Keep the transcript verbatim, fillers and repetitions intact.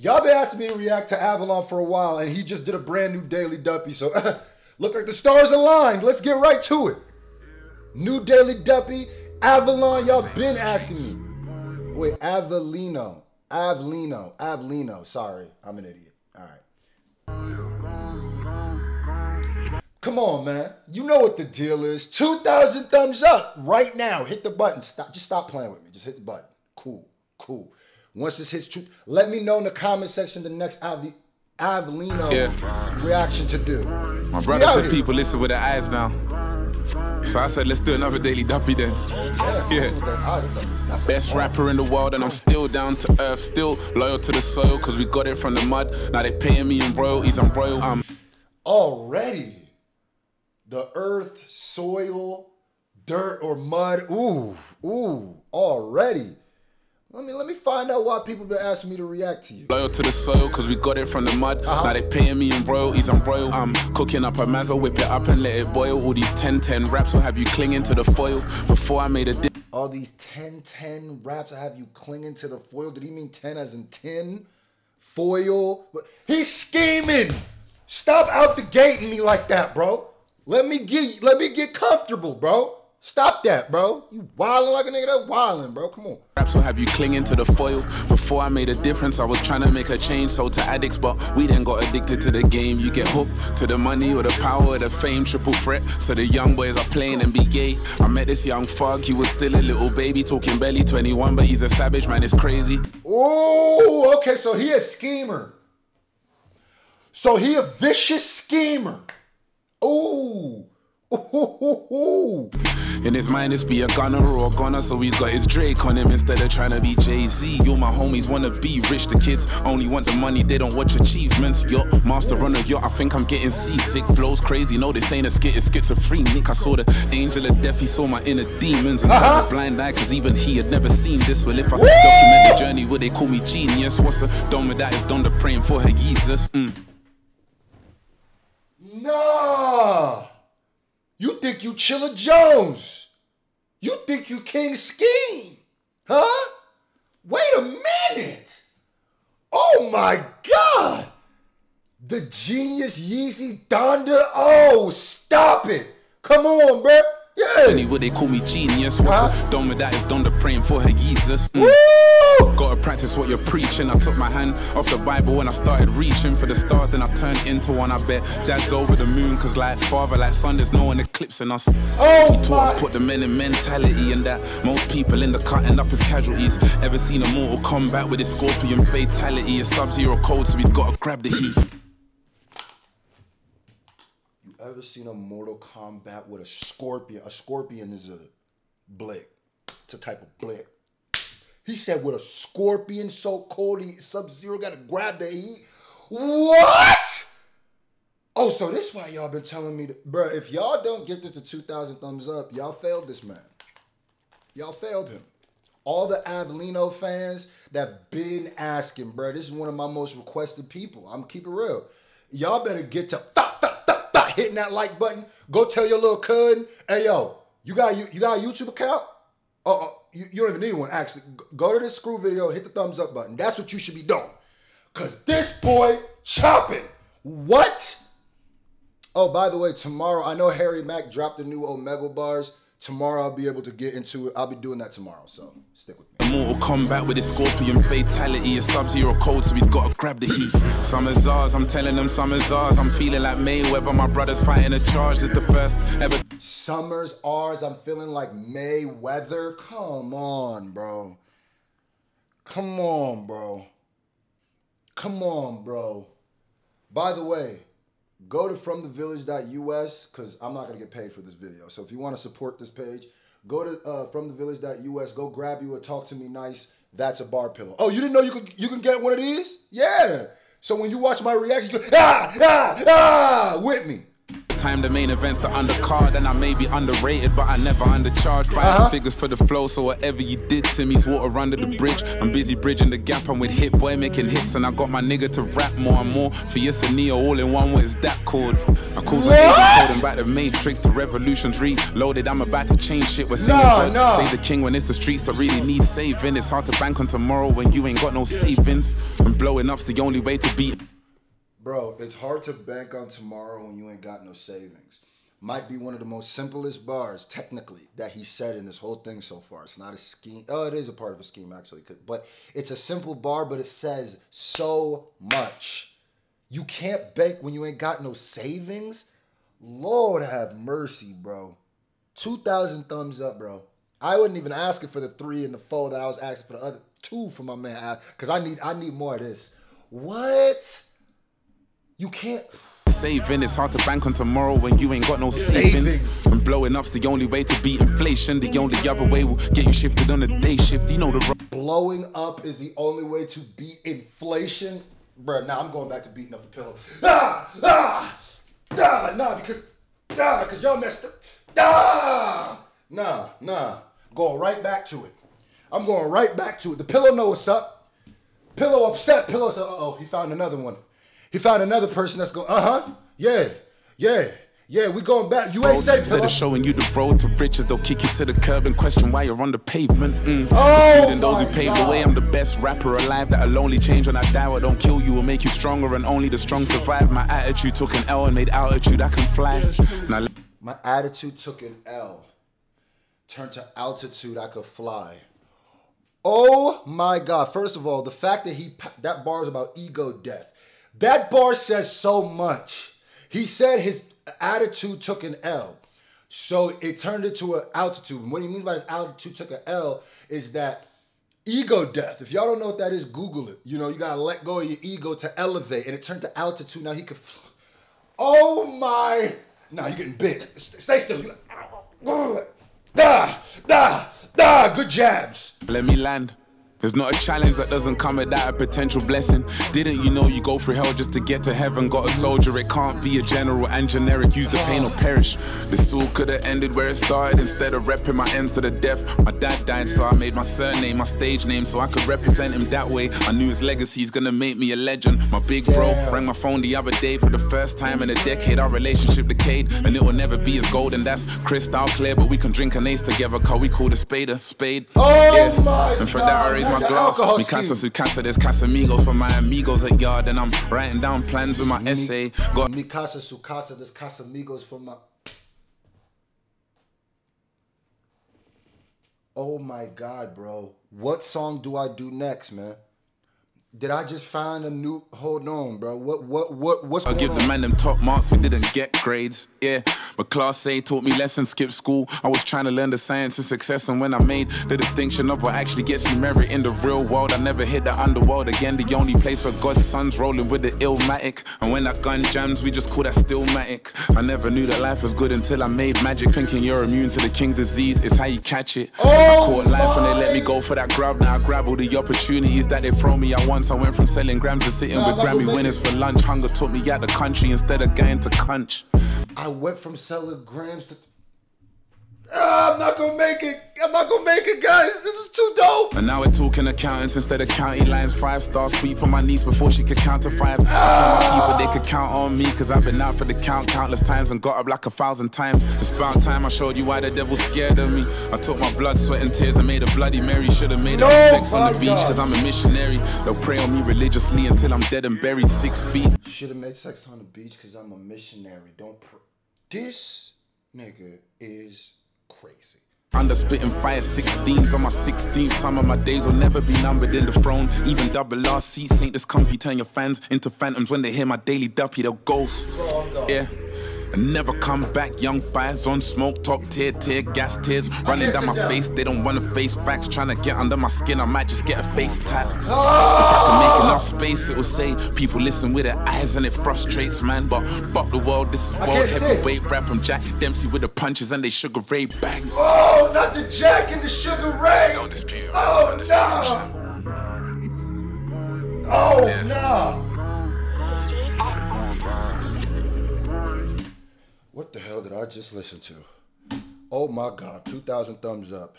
Y'all been asking me to react to Avalon for a while, and he just did a brand new Daily Duppy, so look like the stars aligned. Let's get right to it. New Daily Duppy, Avalon, y'all been asking me. Wait, Avelino, Avelino, Avelino, sorry, I'm an idiot, all right. Come on, man, you know what the deal is. two thousand thumbs up right now, hit the button, stop, just stop playing with me, just hit the button, cool, cool. Once this hits two, let me know in the comment section the next Avi, Avelino yeah. reaction to do. My brother said here. People listen with their eyes now. So I said, let's do another Daily Duppy then. Yeah. yeah. That's Best rapper in the world, and I'm still down to earth, still loyal to the soil, because we got it from the mud. Now they paying me in royalties, I'm royal. I'm Already, the earth, soil, dirt, or mud. Ooh, ooh, already. Let me, let me find out why people been asking me to react to you. Loyal to the soil, because we got it from the mud. Uh-huh. Now they paying me in royalties, I'm royal. I'm cooking up a mazel, whip it up and let it boil. All these ten ten raps will have you clinging to the foil. Before I made a dip. All these ten ten raps will have you clinging to the foil. Did he mean ten as in ten? Foil? He's scheming. Stop out the gating me like that, bro. Let me get, let me get comfortable, bro. Stop that, bro. You wildin' like a nigga that wildin', bro. Come on. Raps will have you clinging to the foil. Before I made a difference, I was trying to make a change. Sold to addicts, but we then got addicted to the game. You get hooked to the money or the power or the fame. Triple threat, so the young boys are playing N B A. I met this young fuck. He was still a little baby, talking belly twenty-one, but he's a savage, man. It's crazy. Oh, okay, so he a schemer. So he a vicious schemer. Ooh. Ooh. In his mind, it's be a gunner or a gunner, so he's got his Drake on him instead of trying to be Jay-Z. You, my homies, wanna be rich. The kids only want the money, they don't watch achievements. Yo, master runner, yo, I think I'm getting seasick. Flows crazy, no, this ain't a skit, it's schizophrenic. I saw the angel of death, he saw my inner demons. And uh -huh. the blind eye, cause even he had never seen this. Well, if I Woo! document the journey, would they call me genius? What's a done with that? It's done the praying for her, Jesus. Mm. No. You think you Chilla Jones? You think you King Scheme? Huh? Wait a minute! Oh my God! The genius Yeezy Donda? Oh, stop it! Come on, bruh! Yeah! Anyway, they call me genius. What's huh? done with that is done the praying for her Jesus. Mm. Gotta practice what you're preaching. I took my hand off the Bible and I started reaching for the stars, and I turned into one. I bet dad's over the moon, cause like father, like son, there's no one eclipsing us. Oh, he taught us put the men in mentality, and that most people in the cut end up as casualties. Ever seen a Mortal Kombat with his scorpion fatality? A sub-zero code, so he's gotta grab the heat. You ever seen a Mortal Kombat with a scorpion? A scorpion is a blick. It's a type of blick. He said with a scorpion so cold, he Sub-Zero got to grab the heat. What? Oh, so this is why y'all been telling me, that, bro, if y'all don't get this to two thousand thumbs up, y'all failed this man. Y'all failed him. All the Avelino fans that been asking, bro, this is one of my most requested people. I'm keep it real. Y'all better get to thot, thot, thot, thot, hitting that like button. Go tell your little cousin, hey, yo, you got, you, you got a YouTube account? Uh-uh. You, you don't even need one, actually. Go to this screw video, hit the thumbs up button. That's what you should be doing. Because this boy chopping. What? Oh, by the way, tomorrow, I know Harry Mack dropped the new Omega bars. Tomorrow I'll be able to get into it. I'll be doing that tomorrow, so stick with me. Mortal Kombat with his scorpion fatality, a sub-zero code, so he's gotta grab the heat. Some is ours, I'm telling them some is ours. I'm feeling like Mayweather, my brother's fighting a charge. It's the first ever. Summers ours, I'm feeling like Mayweather. Come on, bro. Come on, bro. Come on, bro. By the way, go to from the village dot U S because I'm not going to get paid for this video. So if you want to support this page, go to uh, from the village dot U S. Go grab you a Talk to Me Nice. That's a bar pillow. Oh, you didn't know you could you can get one of these? Yeah. So when you watch my reaction, you go, ah, ah, ah, with me. time the main event's the undercard, and I may be underrated, but I never undercharged. Five uh-huh. figures for the flow, so whatever you did to me's water under the bridge. I'm busy bridging the gap, I'm with Hit Boy making hits, and I got my nigga to rap more and more. For yes and Neo, all in one, what is that called? I called my agent, told him about the Matrix, the revolution's reloaded. I'm about to change shit, we're singing no, no. Save the king when it's the streets that really need saving. It's hard to bank on tomorrow when you ain't got no savings, and blowing up's the only way to beat. Bro, it's hard to bank on tomorrow when you ain't got no savings. Might be one of the most simplest bars, technically, that he said in this whole thing so far. It's not a scheme. Oh, it is a part of a scheme, actually. But it's a simple bar, but it says so much. You can't bank when you ain't got no savings? Lord have mercy, bro. two thousand thumbs up, bro. I wouldn't even ask it for the three and the four that I was asking for the other two for my man. Because I need, I need more of this. What? You can't saving, it's hard to bank on tomorrow when you ain't got no savings. savings. And blowing up's the only way to beat inflation. The only other way will get you shifted on a day shift. You know the blowing up is the only way to beat inflation, bro. Now nah, I'm going back to beating up the pillow. Nah, nah, nah, nah, because nah, because y'all messed up. Nah, nah, nah. Going right back to it. I'm going right back to it. The pillow knows what's up. Pillow upset. Pillow said, uh oh, he found another one. He found another person that's going, uh-huh, yeah, yeah, yeah, we going back. You ain't safe, instead of showing you the road to riches, they'll kick you to the curb and question why you're on the pavement. Mm. Oh, disputing those who paved the way, I'm the best rapper alive. That'll only change when I die. What don't kill you will make you stronger, and only the strong survive. My attitude took an L and made altitude. I can fly. Now, my attitude took an L, turned to altitude. I could fly. Oh, my God. First of all, the fact that he, that bar is about ego death. That bar says so much. He said his attitude took an L. So it turned into an altitude. And what he means by his altitude took an L is that ego death. If y'all don't know what that is, Google it. You know, you got to let go of your ego to elevate. And it turned to altitude. Now he could... Oh, my... Now nah, you're getting big. Stay still. You... Da, da, da. Good jabs. Let me land. There's not a challenge that doesn't come without a potential blessing. Didn't you know you go through hell just to get to heaven? Got a soldier, it can't be a general and generic. Use the pain or perish. This all could have ended where it started. Instead of repping my ends to the death, my dad died, so I made my surname my stage name so I could represent him that way. I knew his legacy's gonna make me a legend. My big bro rang my phone the other day for the first time in a decade. Our relationship decayed, and it will never be as golden. That's crystal clear, but we can drink an ace together, cause we call the spade a spade. Oh yeah. My and for that, I my glass, mi casa, su casa, there's Casamigos for my amigos at yard, and I'm writing down plans with my mi, essay. Got mi casa, su casa, there's Casamigos for my... Oh my God, bro. What song do I do next, man? Did I just find a new... Hold on, bro. What, what, what, what's I'll going on? I give the man them top marks. We didn't get grades, yeah. But class A taught me lessons, skipped school. I was trying to learn the science of success, and when I made the distinction of what actually gets you merit in the real world, I never hit the underworld again. The only place where God's son's rolling with the illmatic, and when that gun jams, we just call that stillmatic. I never knew that life was good until I made magic, thinking you're immune to the king disease. It's how you catch it. Oh, I caught life and they let me go for that grab. Now I grab all the opportunities that they throw me at once. I went from selling grams to sitting nah, with Grammy winners for lunch. Hunger took me out the country instead of going to cunch. I went from selling grams to... Oh, I'm not gonna make it. I'm not gonna make it, guys. This is too dope. And now we're talking accountants instead of county lines. Five-star suite for my niece before she could count to five. Ah. I told my people they could count on me, because I've been out for the count countless times and got up like a thousand times. It's about time I showed you why the devil's scared of me. I took my blood, sweat, and tears and made a bloody Mary. Should have made no, it sex on the beach, because I'm a missionary. They'll pray on me religiously until I'm dead and buried six feet. Should have made sex on the beach because I'm a missionary. Don't pray. This nigga is... crazy. Under spitting fire sixteens on my sixteenth. Some of my days will never be numbered in the throne. Even double R seats ain't this comfy. Turn your fans into phantoms when they hear my Daily Duppy, they'll ghost. Yeah. And never come back. Young fires on smoke, top tier, tier, gas tears running down my face. They don't want to face facts, trying to get under my skin. I might just get a face tap. Oh! If I can make enough space, it'll say people listen with their eyes, and it frustrates, man. But fuck the world, this is world heavyweight rap. I'm Jack Dempsey with the punches and they Sugar Ray bang. Oh, not the Jack and the Sugar Ray. Don't dispute. Oh, no. Oh, yeah. No. What the hell did I just listen to? Oh my God, two thousand thumbs up.